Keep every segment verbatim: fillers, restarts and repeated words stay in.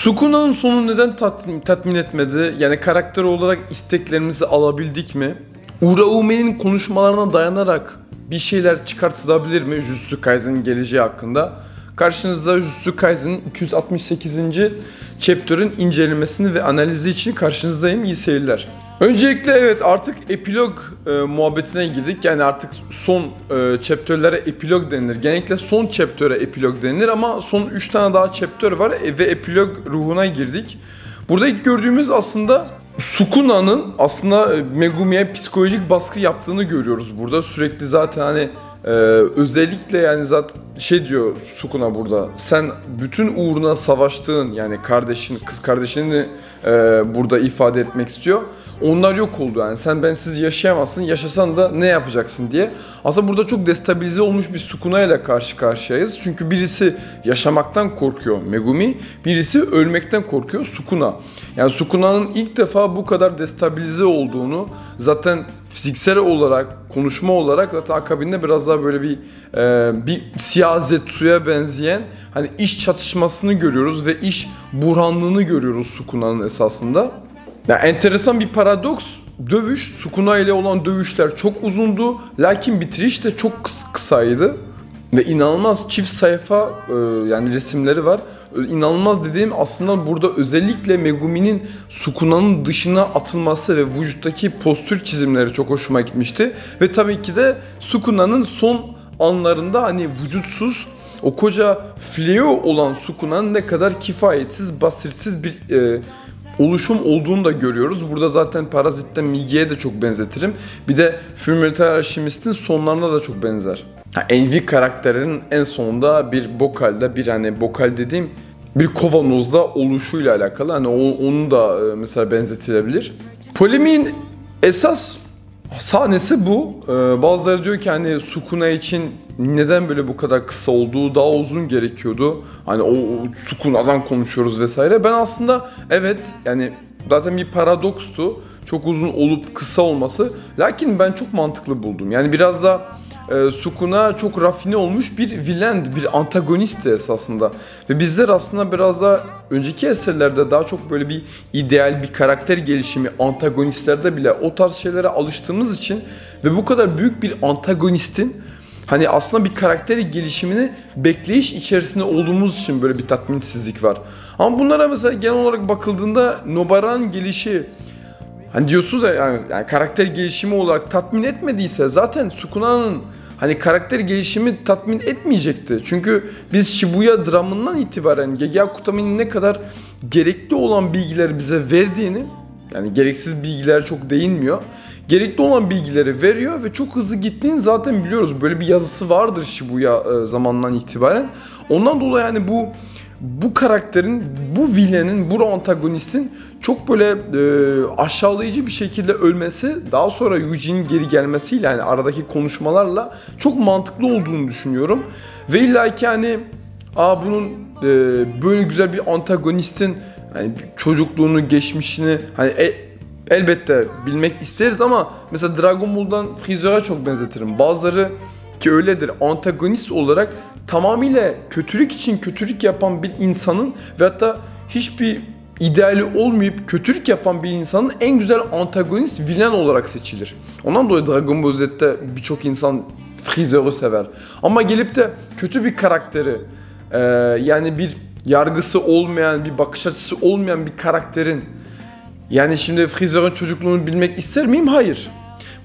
Sukuna'nın sonu neden tatmin, tatmin etmedi? Yani karakter olarak isteklerimizi alabildik mi? Uraume'nin konuşmalarına dayanarak bir şeyler çıkartılabilir mi Jujutsu Kaisen'in geleceği hakkında? Karşınızda Jujutsu Kaisen'in iki yüz altmış sekizinci chapter'ın incelemesini ve analizi için karşınızdayım. İyi seyirler. Öncelikle evet, artık epilog e, muhabbetine girdik. Yani artık son e, chapter'lere epilog denilir. Genellikle son chapter'e epilog denilir ama son üç tane daha chapter var ve epilog ruhuna girdik. Burada ilk gördüğümüz aslında Sukuna'nın aslında Megumi'ye psikolojik baskı yaptığını görüyoruz burada. Sürekli zaten hani Ee, özellikle yani zaten şey diyor Sukuna burada, sen bütün uğruna savaştığın, yani kardeşin, kız kardeşini e, burada ifade etmek istiyor. Onlar yok oldu, yani sen bensiz yaşayamazsın, yaşasan da ne yapacaksın diye. Aslında burada çok destabilize olmuş bir Sukuna ile karşı karşıyayız. Çünkü birisi yaşamaktan korkuyor Megumi, birisi ölmekten korkuyor Sukuna. Yani Sukuna'nın ilk defa bu kadar destabilize olduğunu, zaten fiziksel olarak, konuşma olarak, zaten akabinde biraz daha böyle bir e, bir siyasetçiye benzeyen hani iş çatışmasını görüyoruz ve iş buhranlığını görüyoruz Sukuna'nın esasında. Yani enteresan bir paradoks. Dövüş, Sukuna ile olan dövüşler çok uzundu. Lakin bitiriş de çok kısaydı. Ve inanılmaz çift sayfa e, yani resimleri var. İnanılmaz dediğim aslında burada özellikle Megumi'nin Sukuna'nın dışına atılması ve vücuttaki postür çizimleri çok hoşuma gitmişti. Ve tabii ki de Sukuna'nın son anlarında hani vücutsuz, o koca fleo olan Sukuna'nın ne kadar kifayetsiz, basiretsiz bir e, oluşum olduğunu da görüyoruz. Burada zaten Parazit'ten Migi'ye de çok benzetirim. Bir de Fullmetal Alchemist'in sonlarına da çok benzer. Envy karakterinin en sonunda bir bokalda, bir hani bokal dediğim bir kovanozda oluşuyla alakalı. Hani onu da mesela benzetilebilir. Polemiğin esas sahnesi bu. Bazıları diyor ki hani Sukuna için neden böyle bu kadar kısa olduğu, daha uzun gerekiyordu. Hani o, o Sukuna'dan konuşuyoruz vesaire. Ben aslında evet, yani zaten bir paradokstu. Çok uzun olup kısa olması. Lakin ben çok mantıklı buldum. Yani biraz da e, Sukuna çok rafine olmuş bir villain, bir antagonisti esasında. Ve bizler aslında biraz da önceki eserlerde daha çok böyle bir ideal, bir karakter gelişimi, antagonistlerde bile o tarz şeylere alıştığımız için ve bu kadar büyük bir antagonistin hani aslında bir karakteri gelişimini bekleyiş içerisinde olduğumuz için böyle bir tatminsizlik var. Ama bunlara mesela genel olarak bakıldığında Nobara'nın gelişi, hani diyorsunuz ya yani, yani karakter gelişimi olarak tatmin etmediyse zaten Sukuna'nın hani karakter gelişimi tatmin etmeyecekti. Çünkü biz Shibuya dramından itibaren Geigya Kutami'nin ne kadar gerekli olan bilgileri bize verdiğini, yani gereksiz bilgiler çok değinmiyor, gerekli olan bilgileri veriyor ve çok hızlı gittiğini zaten biliyoruz. Böyle bir yazısı vardır Shibuya zamanından itibaren. Ondan dolayı yani bu bu karakterin, bu villain'in, bu antagonistin çok böyle e, aşağılayıcı bir şekilde ölmesi, daha sonra Yuji'nin geri gelmesiyle yani aradaki konuşmalarla çok mantıklı olduğunu düşünüyorum. Ve illa ki hani aa bunun e, böyle güzel bir antagonistin yani çocukluğunu, geçmişini hani e, elbette bilmek isteriz ama mesela Dragon Ball'dan Freezer'a çok benzetirim. Bazıları ki öyledir, antagonist olarak tamamıyla kötülük için kötülük yapan bir insanın ve hatta hiçbir ideali olmayıp kötülük yapan bir insanın en güzel antagonist villain olarak seçilir. Ondan dolayı Dragon Ball Z'de birçok insan Freezer'ı sever. Ama gelip de kötü bir karakteri e, yani bir yargısı olmayan, bir bakış açısı olmayan bir karakterin, yani şimdi Freezer'ın çocukluğunu bilmek ister miyim? Hayır.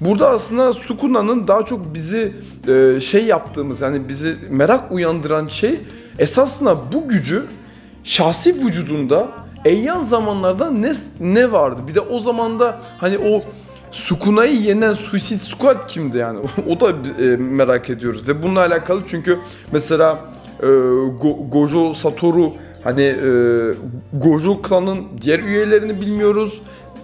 Burada aslında Sukuna'nın daha çok bizi e, şey yaptığımız, yani bizi merak uyandıran şey esasında bu gücü şahsi vücudunda eyyan zamanlarda ne, ne vardı? Bir de o zamanda hani o Sukuna'yı yenen Suicide Squad kimdi yani? O da e, merak ediyoruz ve bununla alakalı çünkü mesela e, Go- Gojo Satoru, hani e, Gojo klanın diğer üyelerini bilmiyoruz.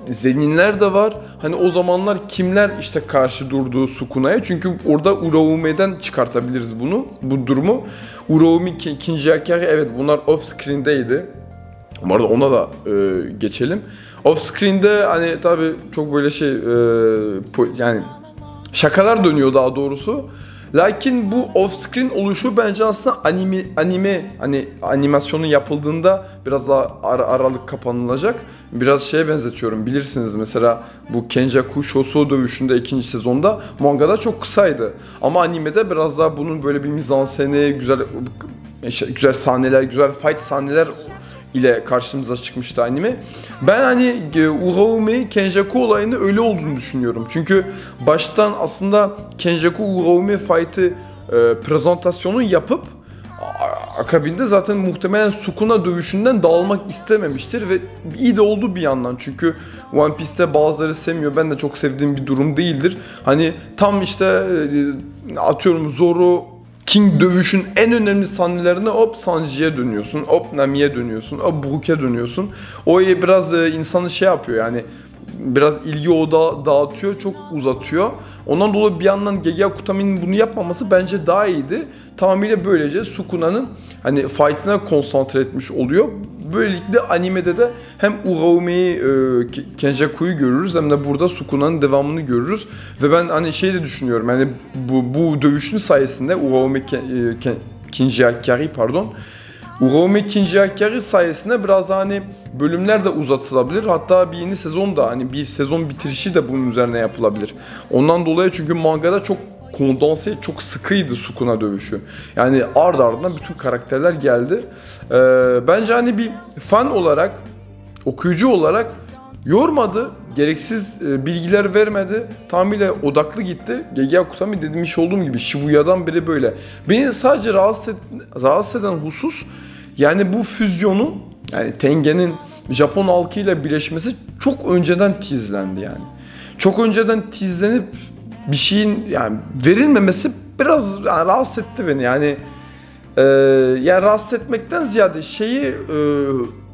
Zeninler de var. Hani o zamanlar kimler işte karşı durduğu Sukuna'ya. Çünkü orada Uraume'den çıkartabiliriz bunu, bu durumu. Uraume, ikinci Akari, evet bunlar off-screen'deydi. Bu arada ona da e, geçelim. Off-screen'de hani tabii çok böyle şey e, yani şakalar dönüyor daha doğrusu. Lakin bu off-screen oluşu bence aslında anime, anime hani animasyonun yapıldığında biraz daha ar aralık kapanılacak. Biraz şeye benzetiyorum, bilirsiniz mesela bu Kenjaku Shosou dövüşünde ikinci sezonda mangada çok kısaydı. Ama animede biraz daha bunun böyle bir mizanseni, güzel güzel sahneler, güzel fight sahneler ile karşımıza çıkmıştı anime. Ben hani Uraume Kenjaku olayını öyle olduğunu düşünüyorum. Çünkü baştan aslında Kenjaku Uraume fight'ı e, prezentasyonu yapıp akabinde zaten muhtemelen Sukuna dövüşünden dağılmak istememiştir ve iyi de oldu bir yandan, çünkü One Piece'te bazıları sevmiyor, ben de çok sevdiğim bir durum değildir. Hani tam işte e, atıyorum Zoro King dövüşün en önemli sahnelerine hop Sanji'ye dönüyorsun, hop Nami'ye dönüyorsun, hop Brook'e dönüyorsun. O biraz insanı şey yapıyor yani, biraz ilgi odağı dağıtıyor, çok uzatıyor. Ondan dolayı bir yandan Gege Akutami'nin bunu yapmaması bence daha iyiydi. Tamamıyla böylece Sukuna'nın hani fight'ına konsantre etmiş oluyor. Böylelikle animede de hem Uraume'yi, e, Kenjaku'yu görürüz hem de burada Sukuna'nın devamını görürüz. Ve ben hani şey de düşünüyorum, yani bu, bu dövüşün sayesinde Uraume Ken, Ken, Kinji Hakkari pardon Uraume Kinji Hakkari sayesinde biraz hani bölümler de uzatılabilir. Hatta bir yeni sezon da, hani bir sezon bitirişi de bunun üzerine yapılabilir. Ondan dolayı, çünkü mangada çok kondanse, çok sıkıydı Sukuna dövüşü. Yani ardı ardına bütün karakterler geldi. Ee, bence hani bir fan olarak, okuyucu olarak yormadı, gereksiz bilgiler vermedi, tamamıyla odaklı gitti. Gege Akutami demiş olduğum gibi Shibuya'dan biri böyle. Beni sadece rahatsız, et, rahatsız eden husus, yani bu füzyonun, yani Tengen'in Japon halkıyla birleşmesi çok önceden tizlendi yani. Çok önceden tizlenip bir şeyin yani verilmemesi biraz yani rahatsız etti beni yani. E, yani rahatsız etmekten ziyade şeyi e,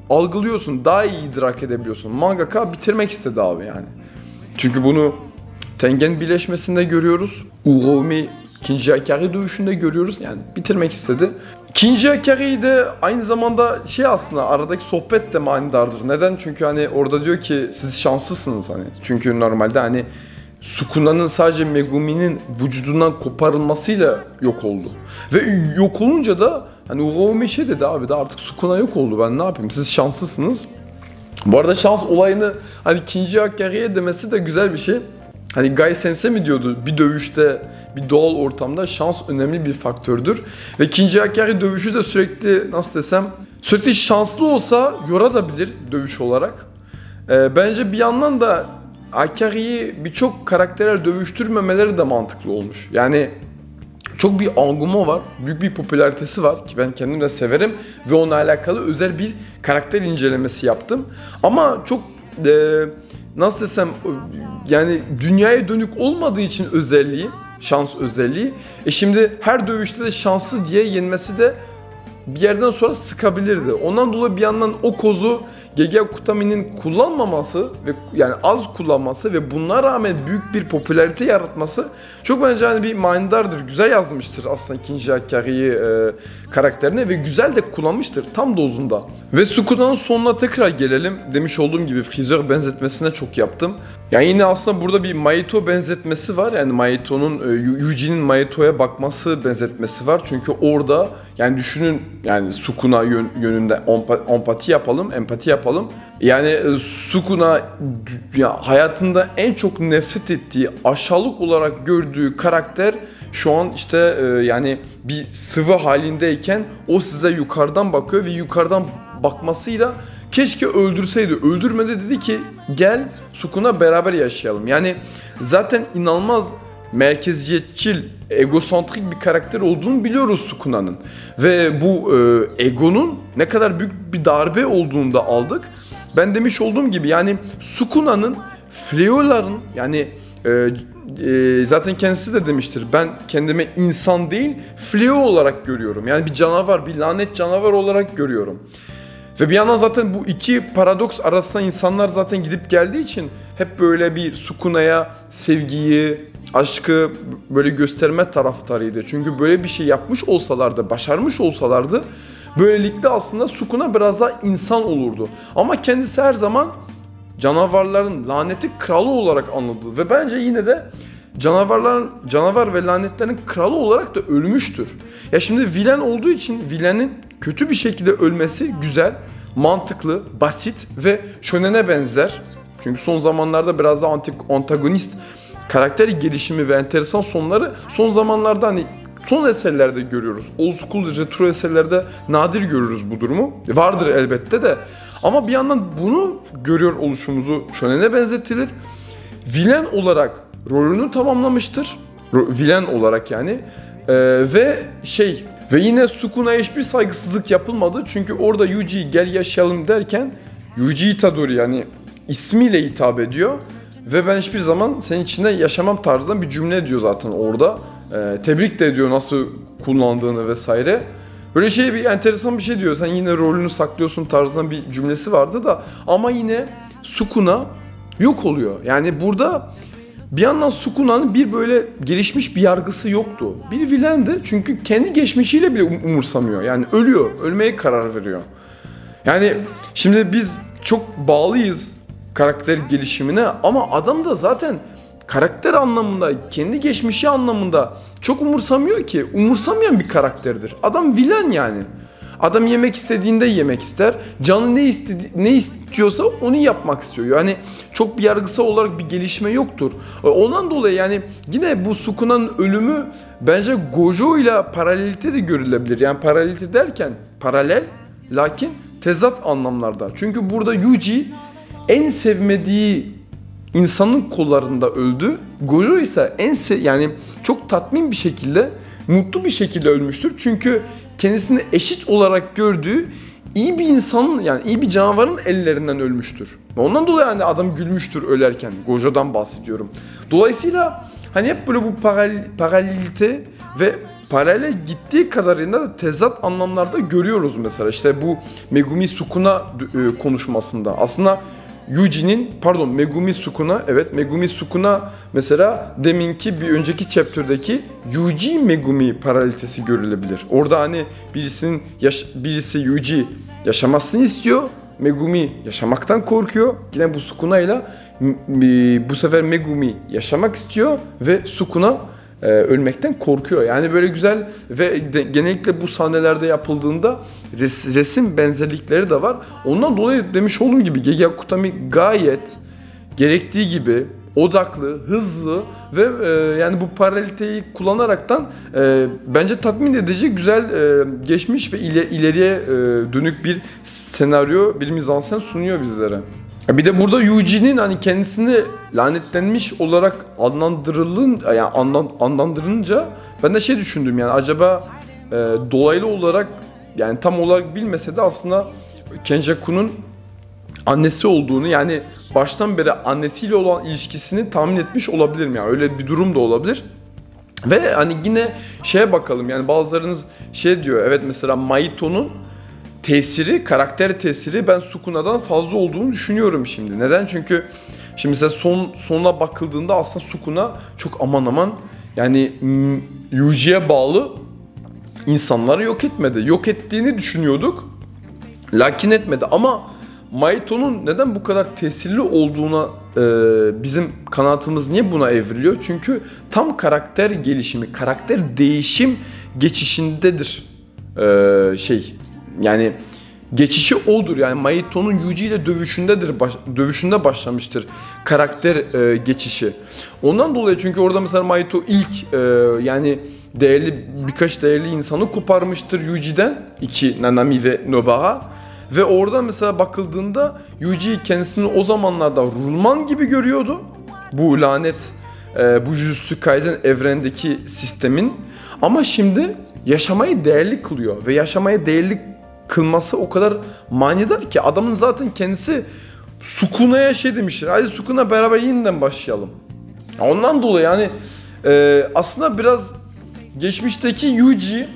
algılıyorsun, daha iyi idrak edebiliyorsun. Mangaka bitirmek istedi abi yani. Çünkü bunu Tengen birleşmesinde görüyoruz, Uraume Kinji Hakkari dövüşünde görüyoruz, yani bitirmek istedi. Kinji Hakkari'yi de aynı zamanda şey, aslında aradaki sohbet de manidardır. Neden? Çünkü hani orada diyor ki siz şanslısınız hani. Çünkü normalde hani Sukuna'nın sadece Megumi'nin vücudundan koparılmasıyla yok oldu. Ve yok olunca da hani Uraume şey dedi, abi de artık Sukuna yok oldu, ben ne yapayım, siz şanslısınız. Bu arada şans olayını hani Kinji Hakkari'ye demesi de güzel bir şey. Hani Gai Sensei mi diyordu, bir dövüşte, bir doğal ortamda şans önemli bir faktördür. Ve Kinji Hakkari dövüşü de sürekli, nasıl desem, sürekli şanslı olsa yorabilir dövüş olarak. Ee, bence bir yandan da Hakkari'yi birçok karakterler dövüştürmemeleri de mantıklı olmuş. Yani çok bir anguma var, büyük bir popülaritesi var ki ben kendim de severim ve onunla alakalı özel bir karakter incelemesi yaptım. Ama çok e, nasıl desem, yani dünyaya dönük olmadığı için özelliği, şans özelliği. E şimdi her dövüşte de şanslı diye yenmesi de bir yerden sonra sıkabilirdi. Ondan dolayı bir yandan o kozu Gege Akutami'nin kullanmaması ve yani az kullanması ve buna rağmen büyük bir popülarite yaratması çok bence hani bir manidardır. Güzel yazmıştır aslında Kinji Hakkari'yi e, karakterine ve güzel de kullanmıştır tam dozunda. Ve Sukuna'nın sonuna tekrar gelelim. Demiş olduğum gibi frizör benzetmesine çok yaptım. Yani yine aslında burada bir Maito benzetmesi var. Yani Maito'nun, Yuji'nin Maito'ya bakması benzetmesi var. Çünkü orada yani düşünün, yani Sukuna yön, yönünde empati yapalım, empati yapalım. Yani Sukuna ya hayatında en çok nefret ettiği, aşağılık olarak gördüğü karakter şu an işte e, yani bir sıvı halindeyken o size yukarıdan bakıyor ve yukarıdan bakmasıyla keşke öldürseydi. Öldürmedi, dedi ki gel Sukuna beraber yaşayalım. Yani zaten inanılmaz merkeziyetçil, egosantrik bir karakter olduğunu biliyoruz Sukuna'nın. Ve bu e, egonun ne kadar büyük bir darbe olduğunu da aldık. Ben demiş olduğum gibi yani Sukuna'nın, Fleo'ların yani e, e, zaten kendisi de demiştir, ben kendime insan değil Fleo olarak görüyorum. Yani bir canavar, bir lanet canavar olarak görüyorum. Ve bir yandan zaten bu iki paradoks arasında insanlar zaten gidip geldiği için hep böyle bir Sukuna'ya sevgiyi, aşkı böyle gösterme taraftarıydı. Çünkü böyle bir şey yapmış olsalardı, başarmış olsalardı böylelikle aslında Sukuna biraz daha insan olurdu. Ama kendisi her zaman canavarların laneti kralı olarak anıldı. Ve bence yine de canavarların, canavar ve lanetlerin kralı olarak da ölmüştür. Ya şimdi vilen olduğu için vilenin kötü bir şekilde ölmesi güzel, mantıklı, basit ve şönene benzer. Çünkü son zamanlarda biraz da antagonist karakter gelişimi ve enteresan sonları son zamanlarda hani son eserlerde görüyoruz. Old school, retro eserlerde nadir görürüz bu durumu. Vardır elbette de. Ama bir yandan bunu görüyor oluşumuzu şönene benzetilir. Vilen olarak rolünü tamamlamıştır. Vilen olarak yani. Ee, ve şey ve yine Sukuna'ya hiçbir saygısızlık yapılmadı. Çünkü orada Yuji'yi gel yaşayalım derken Yuji Itadori yani ismiyle hitap ediyor. Ve ben hiçbir zaman senin içinde yaşamam tarzından bir cümle diyor zaten orada. Ee, tebrik de ediyor nasıl kullandığını vesaire. Böyle şey bir enteresan bir şey diyor. Sen yine rolünü saklıyorsun tarzından bir cümlesi vardı da. Ama yine Sukuna yok oluyor. Yani burada bir yandan Sukuna'nın bir böyle gelişmiş bir yargısı yoktu. Bir vilendi çünkü kendi geçmişiyle bile umursamıyor. Yani ölüyor, ölmeye karar veriyor. Yani şimdi biz çok bağlıyız karakter gelişimine ama adam da zaten karakter anlamında, kendi geçmişi anlamında çok umursamıyor ki. Umursamayan bir karakterdir. Adam vilen yani. Adam yemek istediğinde yemek ister. Canı ne, istedi ne istiyorsa onu yapmak istiyor. Yani çok bir yargısal olarak bir gelişme yoktur. Ondan dolayı yani yine bu Sukuna'nın ölümü bence Gojo ile paralelite de görülebilir. Yani paralelite derken paralel lakin tezat anlamlarda. Çünkü burada Yuji en sevmediği insanın kollarında öldü. Gojo ise en se yani çok tatmin bir şekilde, mutlu bir şekilde ölmüştür. Çünkü kendisini eşit olarak gördüğü iyi bir insanın yani iyi bir canavarın ellerinden ölmüştür. Ondan dolayı hani adam gülmüştür ölerken. Gojo'dan bahsediyorum. Dolayısıyla hani hep böyle bu paral paralelite ve paralel gittiği kadarıyla da tezat anlamlarda görüyoruz mesela. İşte bu Megumi Sukuna konuşmasında. Aslında Yuji'nin, pardon Megumi Sukuna, evet Megumi Sukuna mesela deminki bir önceki chapter'daki Yuji Megumi paralitesi görülebilir. Orada hani birisinin birisi Yuji yaşamasını istiyor, Megumi yaşamaktan korkuyor. Yine bu Sukuna'yla bu sefer Megumi yaşamak istiyor ve Sukuna e, ölmekten korkuyor. Yani böyle güzel ve de, genellikle bu sahnelerde yapıldığında res, resim benzerlikleri de var. Ondan dolayı demiş olduğum gibi Gege Akutami gayet gerektiği gibi odaklı, hızlı ve e, yani bu paraleliteyi kullanaraktan e, bence tatmin edici, güzel e, geçmiş ve ile, ileriye e, dönük bir senaryo, bir mizansen sunuyor bizlere. Bir de burada Yuji'nin hani kendisini lanetlenmiş olarak anlandırılın, yani anlan, anlandırılınca ben de şey düşündüm yani acaba e, dolaylı olarak yani tam olarak bilmese de aslında Kenjaku'nun annesi olduğunu yani baştan beri annesiyle olan ilişkisini tahmin etmiş olabilirim yani öyle bir durum da olabilir. Ve hani yine şeye bakalım yani bazılarınız şey diyor evet mesela Maito'nun tesiri, karakter tesiri ben Sukuna'dan fazla olduğunu düşünüyorum şimdi. Neden? Çünkü şimdi mesela son, sonuna bakıldığında aslında Sukuna çok aman aman yani Yuji'ye bağlı insanları yok etmedi. Yok ettiğini düşünüyorduk. Lakin etmedi ama Maito'nun neden bu kadar tesirli olduğuna e, bizim kanaatımız niye buna evriliyor? Çünkü tam karakter gelişimi, karakter değişim geçişindedir e, şey... Yani geçişi odur yani Maito'nun Yuji ile dövüşündedir, baş, dövüşünde başlamıştır karakter e, geçişi. Ondan dolayı çünkü orada mesela Maito ilk e, yani değerli birkaç değerli insanı koparmıştır Yuji'den iki Nanami ve Nobaha ve orada mesela bakıldığında Yuji kendisini o zamanlarda Rulman gibi görüyordu bu lanet e, bu Jujutsu Kaisen evrendeki sistemin ama şimdi yaşamayı değerli kılıyor ve yaşamayı değerli kılması o kadar manidar ki adamın zaten kendisi Sukuna'ya şey demiştir. Hadi Sukuna beraber yeniden başlayalım. Ondan dolayı yani e, aslında biraz geçmişteki Yuji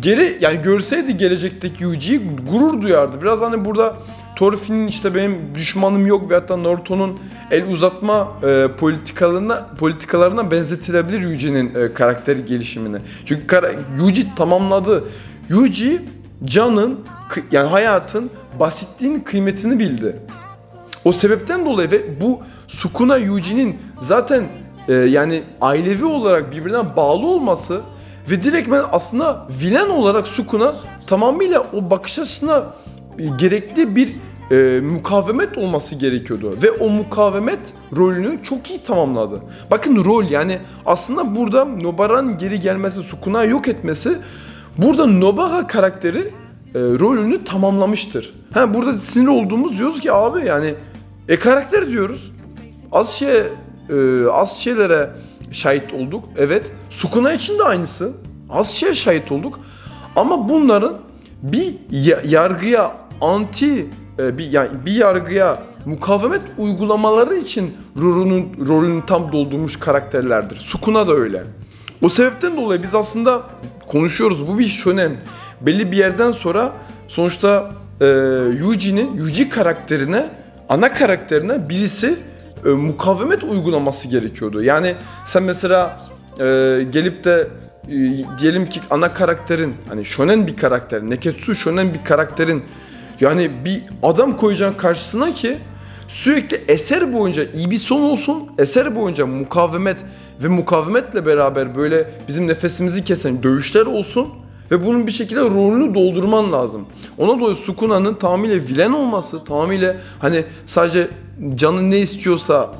geri yani görseydi gelecekteki Yuji'yi gurur duyardı. Biraz hani burada Torfi'nin işte benim düşmanım yok ve hatta Naruto'nun el uzatma e, politikalarına politikalarına benzetilebilir Yuji'nin e, karakter gelişimini. Çünkü kara, Yuji tamamladı. Yuji canın, yani hayatın, basitliğin kıymetini bildi. O sebepten dolayı ve bu Sukuna Yuji'nin zaten e, yani ailevi olarak birbirine bağlı olması ve direktmen aslında vilen olarak Sukun'a tamamıyla o bakış açısına gerekli bir e, mukavemet olması gerekiyordu. Ve o mukavemet rolünü çok iyi tamamladı. Bakın rol, yani aslında burada Nobara'nın geri gelmesi, Sukuna'yı yok etmesi, burada Nobara karakteri e, rolünü tamamlamıştır. Ha, burada sinir olduğumuz diyoruz ki abi yani e karakter diyoruz. Az şey e, az şeylere şahit olduk. Evet. Sukuna için de aynısı. Az şeye şahit olduk. Ama bunların bir yargıya anti e, bir yani bir yargıya mukavemet uygulamaları için rolünün rolünü tam doldurmuş karakterlerdir. Sukuna da öyle. O sebepten dolayı biz aslında konuşuyoruz. Bu bir şönen. Belli bir yerden sonra sonuçta e, Yuji'nin Yuji karakterine, ana karakterine birisi e, mukavemet uygulaması gerekiyordu. Yani sen mesela e, gelip de e, diyelim ki ana karakterin, hani şönen bir karakter, neketsu şönen bir karakterin, yani bir adam koyacaksın karşısına ki sürekli eser boyunca iyi bir son olsun, eser boyunca mukavemet ve mukavemetle beraber böyle bizim nefesimizi kesen dövüşler olsun ve bunun bir şekilde rolünü doldurman lazım. Ona dolayı Sukuna'nın tamamıyla vilen olması, tamamıyla hani sadece canı ne istiyorsa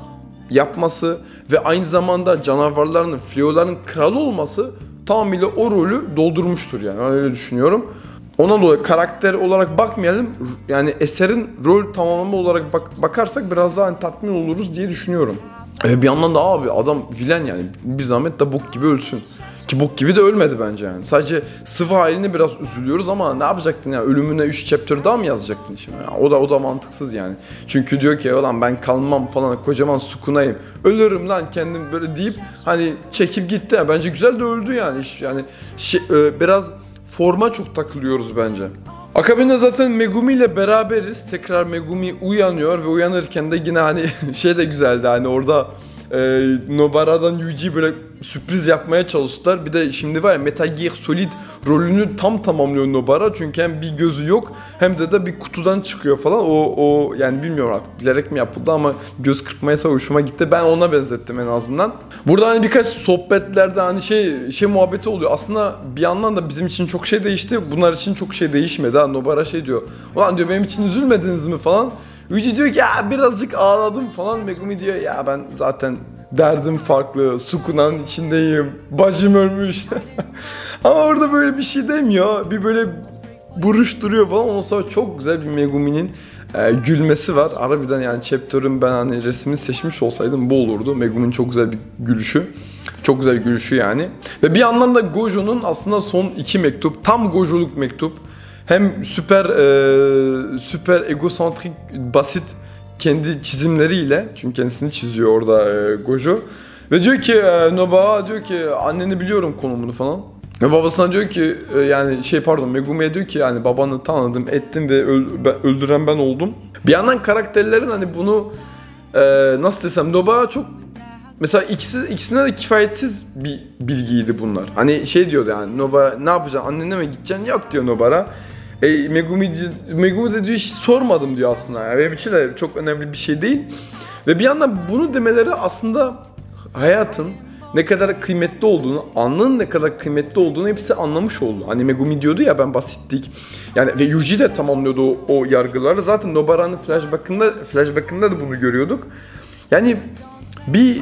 yapması ve aynı zamanda canavarların, flyoların kralı olması tamamıyla o rolü doldurmuştur yani, öyle düşünüyorum. Ona dolayı karakter olarak bakmayalım, yani eserin rol tamamı olarak bak bakarsak biraz daha hani tatmin oluruz diye düşünüyorum. E bir yandan da abi adam vilen, yani bir zahmet de bok gibi ölsün. Ki bok gibi de ölmedi bence yani. Sadece sıvı haline biraz üzülüyoruz ama ne yapacaktın ya? Ölümüne üç chapter daha mı yazacaktın şimdi? Ya, o da o da mantıksız yani. Çünkü diyor ki ulan ben kalmam falan, kocaman Sukuna'yım. Ölürüm lan kendim böyle deyip hani çekip gitti. Bence güzel de öldü yani. Yani şey, biraz forma çok takılıyoruz bence. Akabinde zaten Megumi ile beraberiz. Tekrar Megumi uyanıyor ve uyanırken de yine hani şey de güzeldi hani orada Ee, Nobara'dan Yuji böyle sürpriz yapmaya çalıştılar. Bir de şimdi var ya Metal Gear Solid rolünü tam tamamlıyor Nobara. Çünkü hem bir gözü yok hem de de bir kutudan çıkıyor falan. O o yani bilmiyorum artık bilerek mi yapıldı ama göz kırpmaysa hoşuma gitti. Ben ona benzettim en azından. Burada hani birkaç sohbetlerde hani şey şey muhabbeti oluyor. Aslında bir yandan da bizim için çok şey değişti. Bunlar için çok şey değişmedi. Ha, Nobara şey diyor. Ulan diyor benim için üzülmediniz mi falan. Yuji diyor ki ya birazcık ağladım falan. Megumi diyor ya ben zaten derdim farklı, Sukuna'nın içindeyim, bacım ölmüş. Ama orada böyle bir şey demiyor, bir böyle buruşturuyor falan. Ondan sonra çok güzel bir Megumi'nin e, gülmesi var. Harbiden yani chapter'ın ben hani resmini seçmiş olsaydım bu olurdu. Megumi'nin çok güzel bir gülüşü. Çok güzel bir gülüşü yani. Ve bir yandan da Gojo'nun aslında son iki mektup, tam Gojo'luk mektup. Hem süper e, süper egosantrik, basit kendi çizimleriyle, çünkü kendisini çiziyor orada e, Gojo ve diyor ki e, Nobara diyor ki anneni biliyorum konumunu falan ve babasına diyor ki e, yani şey pardon Megumi'ye diyor ki yani babanı tanıdım ettim ve öl, ben, öldüren ben oldum. Bir yandan karakterlerin hani bunu e, nasıl desem Nobara çok mesela ikisi, ikisine de kifayetsiz bir bilgiydi bunlar. Hani şey diyordu yani Nobara ne yapacaksın annene mi gideceksin yok diyor Nobara. E, Megumi, Megumi de diyor hiç sormadım diyor aslında. Yani benim için de çok önemli bir şey değil. Ve bir yandan bunu demeleri aslında hayatın ne kadar kıymetli olduğunu, anının ne kadar kıymetli olduğunu hepsi anlamış oldu. Hani Megumi diyordu ya ben basitlik. Yani ve Yuji de tamamlıyordu o, o yargıları. Zaten Nobara'nın flashback'ında, flashback'ında da bunu görüyorduk. Yani bir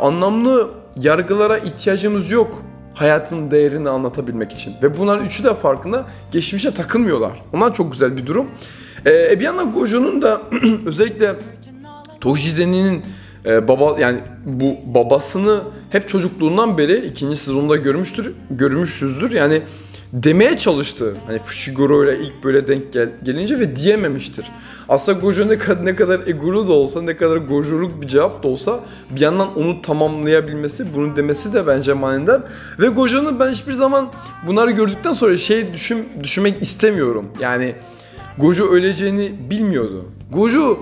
anlamlı yargılara ihtiyacımız yok. Hayatın değerini anlatabilmek için. Ve bunların üçü de farkında, geçmişe takılmıyorlar. Onlar çok güzel bir durum. Ee, bir yandan Gojo'nun da özellikle Tojizen'in e, baba yani bu babasını hep çocukluğundan beri ikinci sezonda görmüştür, görmüşüzdür. Yani demeye çalıştı. Hani Fushiguro ile ilk böyle denk gel, gelince ve diyememiştir. Aslında Gojo ne kadar ne kadar egolu da olsa, ne kadar Gojo'luk bir cevap da olsa bir yandan onu tamamlayabilmesi, bunu demesi de bence manidar. Ve Gojo'nun ben hiçbir zaman bunları gördükten sonra şey düşün, düşünmek istemiyorum. Yani Gojo öleceğini bilmiyordu. Gojo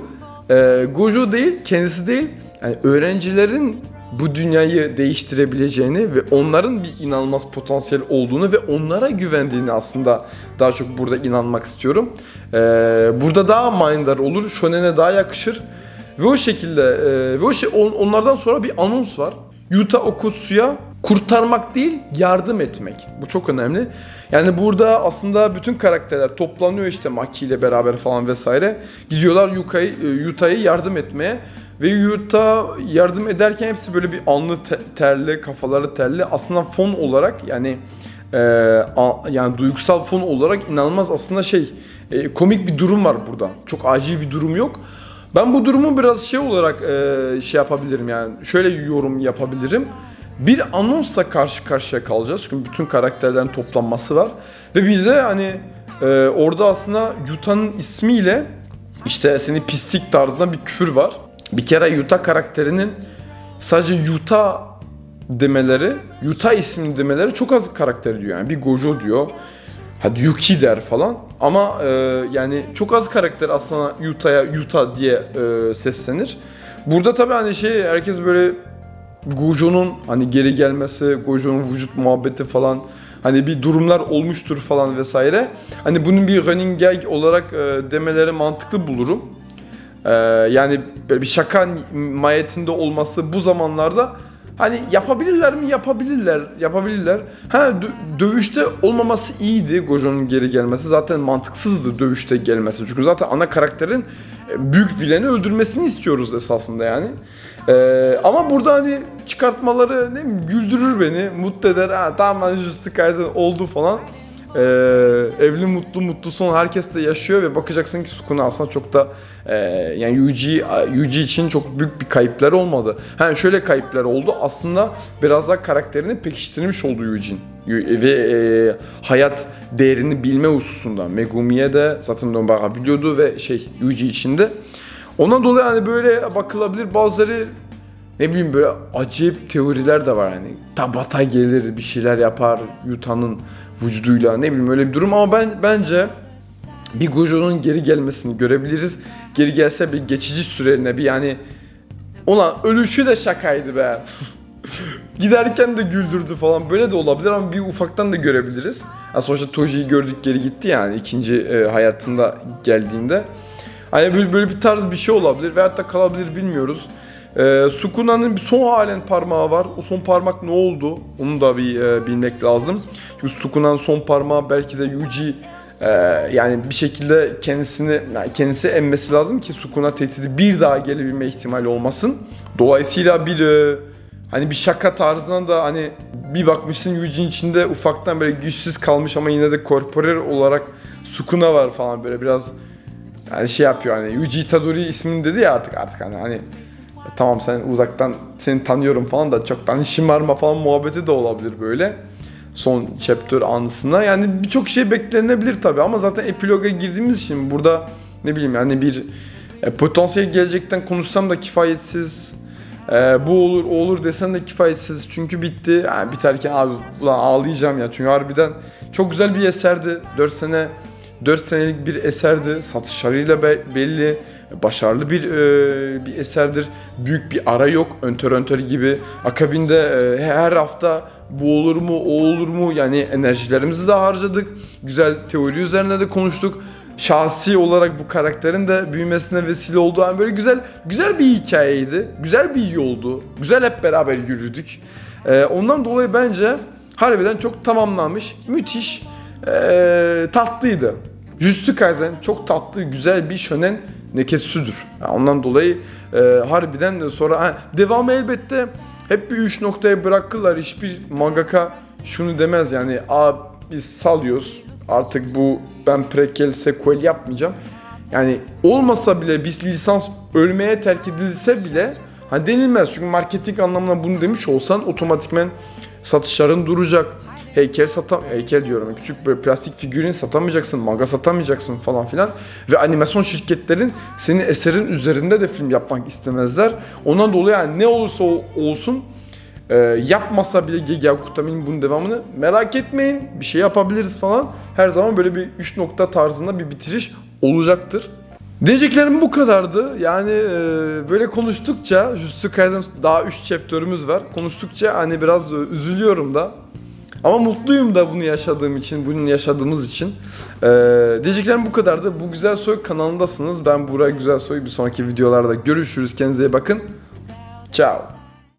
e, Gojo değil, kendisi değil. Yani öğrencilerin bu dünyayı değiştirebileceğini ve onların bir inanılmaz potansiyel olduğunu ve onlara güvendiğini aslında daha çok burada inanmak istiyorum. Ee, burada daha mindar olur, şönene daha yakışır ve o şekilde e, ve o şey, on, onlardan sonra bir anons var. Yuta Okutsu'ya kurtarmak değil, yardım etmek. Bu çok önemli. Yani burada aslında bütün karakterler toplanıyor işte Maki ile beraber falan vesaire. Gidiyorlar Yuta'ya yardım etmeye. Ve Yuta yardım ederken hepsi böyle bir alnı terli, kafaları terli. Aslında fon olarak yani e, a, yani duygusal fon olarak inanılmaz aslında şey e, komik bir durum var burada. Çok acil bir durum yok. Ben bu durumu biraz şey olarak e, şey yapabilirim yani şöyle yorum yapabilirim. Bir anonsla karşı karşıya kalacağız çünkü bütün karakterlerin toplanması var ve biz de hani e, orada aslında Yuta'nın ismiyle işte seni pislik tarzında bir küfür var. Bir kere Yuta karakterinin sadece Yuta demeleri, Yuta ismini demeleri çok az karakter diyor yani bir Gojo diyor. Hadi Yuki der falan ama e, yani çok az karakter aslında Yuta'ya Yuta diye e, seslenir. Burada tabii hani şey herkes böyle Gojo'nun hani geri gelmesi, Gojo'nun vücut muhabbeti falan hani bir durumlar olmuştur falan vesaire. Hani bunun bir running gag olarak e, demeleri mantıklı bulurum. E, yani böyle bir şaka mahiyetinde olması bu zamanlarda hani yapabilirler mi? Yapabilirler. Yapabilirler. Ha dö- dövüşte olmaması iyiydi Gojo'nun geri gelmesi. Zaten mantıksızdı dövüşte gelmesi. Çünkü zaten ana karakterin büyük vileni öldürmesini istiyoruz esasında yani. Ee, ama burada hani çıkartmaları ne bileyim, güldürür beni. Mutlu eder. Ha tamam hani Jujutsu Kaisen oldu falan. Ee, evli mutlu mutlu son herkes de yaşıyor ve bakacaksın ki Sukuna aslında çok da e, yani Yuji Yuji için çok büyük bir kayıplar olmadı. Ha şöyle kayıplar oldu aslında biraz daha karakterini pekiştirmiş oldu Yuji'nin ve e, hayat değerini bilme hususunda Megumi'ye de zaten onu bakabiliyordu ve şey Yuji için de. Ondan dolayı hani böyle bakılabilir bazıları ne bileyim böyle acayip teoriler de var yani Tabata gelir bir şeyler yapar Yuta'nın vücuduyla ne bileyim öyle bir durum ama ben bence bir Gojo'nun geri gelmesini görebiliriz. Geri gelse bir geçici süreliğine bir yani ulan ölüşü de şakaydı be. Giderken de güldürdü falan böyle de olabilir ama bir ufaktan da görebiliriz. Yani sonuçta Toji'yi gördük geri gitti yani ikinci e, hayatında geldiğinde. Hani böyle, böyle bir tarz bir şey olabilir veyahut da kalabilir bilmiyoruz. Ee, Sukuna'nın bir son halen parmağı var. O son parmak ne oldu? Onu da bir e, bilmek lazım. Çünkü Sukuna'nın son parmağı belki de Yuji e, yani bir şekilde kendisini yani kendisi emmesi lazım ki Sukuna tehdidi bir daha gelebilme ihtimali olmasın. Dolayısıyla bir e, hani bir şaka tarzına da hani bir bakmışsın Yuji'nin içinde ufaktan böyle güçsüz kalmış ama yine de korporel olarak Sukuna var falan böyle biraz yani şey yapıyor hani Yuji Itadori ismini dedi ya artık artık hani hani tamam sen uzaktan seni tanıyorum falan da çoktan şımarma falan muhabbeti de olabilir böyle son chapter anısına yani birçok şey beklenebilir tabi ama zaten epiloga girdiğimiz için burada ne bileyim yani bir e, potansiyel gelecekten konuşsam da kifayetsiz e, bu olur o olur desem de kifayetsiz çünkü bitti yani biterken abi ulan ağlayacağım ya çünkü harbiden çok güzel bir eserdi dört sene dört senelik bir eserdi satışlarıyla be- belli başarılı bir e, bir eserdir. Büyük bir ara yok. Öntör öntör gibi. Akabinde e, her hafta bu olur mu, o olur mu? Yani enerjilerimizi de harcadık. Güzel teori üzerine de konuştuk. Şahsi olarak bu karakterin de büyümesine vesile oldu. Yani böyle güzel güzel bir hikayeydi. Güzel bir yoldu. Güzel hep beraber yürüdük. E, ondan dolayı bence harbiden çok tamamlanmış. Müthiş e, tatlıydı. Jujutsu Kaisen çok tatlı, güzel bir şönen nekesüdür. Yani ondan dolayı e, harbiden de sonra ha, devamı elbette hep bir üç noktaya bırakırlar. Hiçbir mangaka şunu demez yani a biz salıyoruz artık bu ben prequel sequel yapmayacağım. Yani olmasa bile biz lisans ölmeye terk edilse bile ha, denilmez. Çünkü marketing anlamına bunu demiş olsan otomatikmen satışların duracak. Heykel satam heykel diyorum küçük böyle plastik figürün satamayacaksın, manga satamayacaksın falan filan ve animasyon şirketlerin senin eserin üzerinde de film yapmak istemezler. Ondan dolayı yani ne olursa olsun e, yapmasa bile G G A Kutami'nin bunun devamını merak etmeyin bir şey yapabiliriz falan her zaman böyle bir üç nokta tarzında bir bitiriş olacaktır. Diyeceklerim bu kadardı. Yani e, böyle konuştukça Jujutsu Kaisen daha üç chapter'ımız var. Konuştukça hani biraz üzülüyorum da. Ama mutluyum da bunu yaşadığım için, bunu yaşadığımız için. Ee, diyeceklerim bu kadardı. Bu Güzel Soy kanalındasınız. Ben Burak Güzel Soy. Bir sonraki videolarda görüşürüz. Kendinize iyi bakın. Ciao.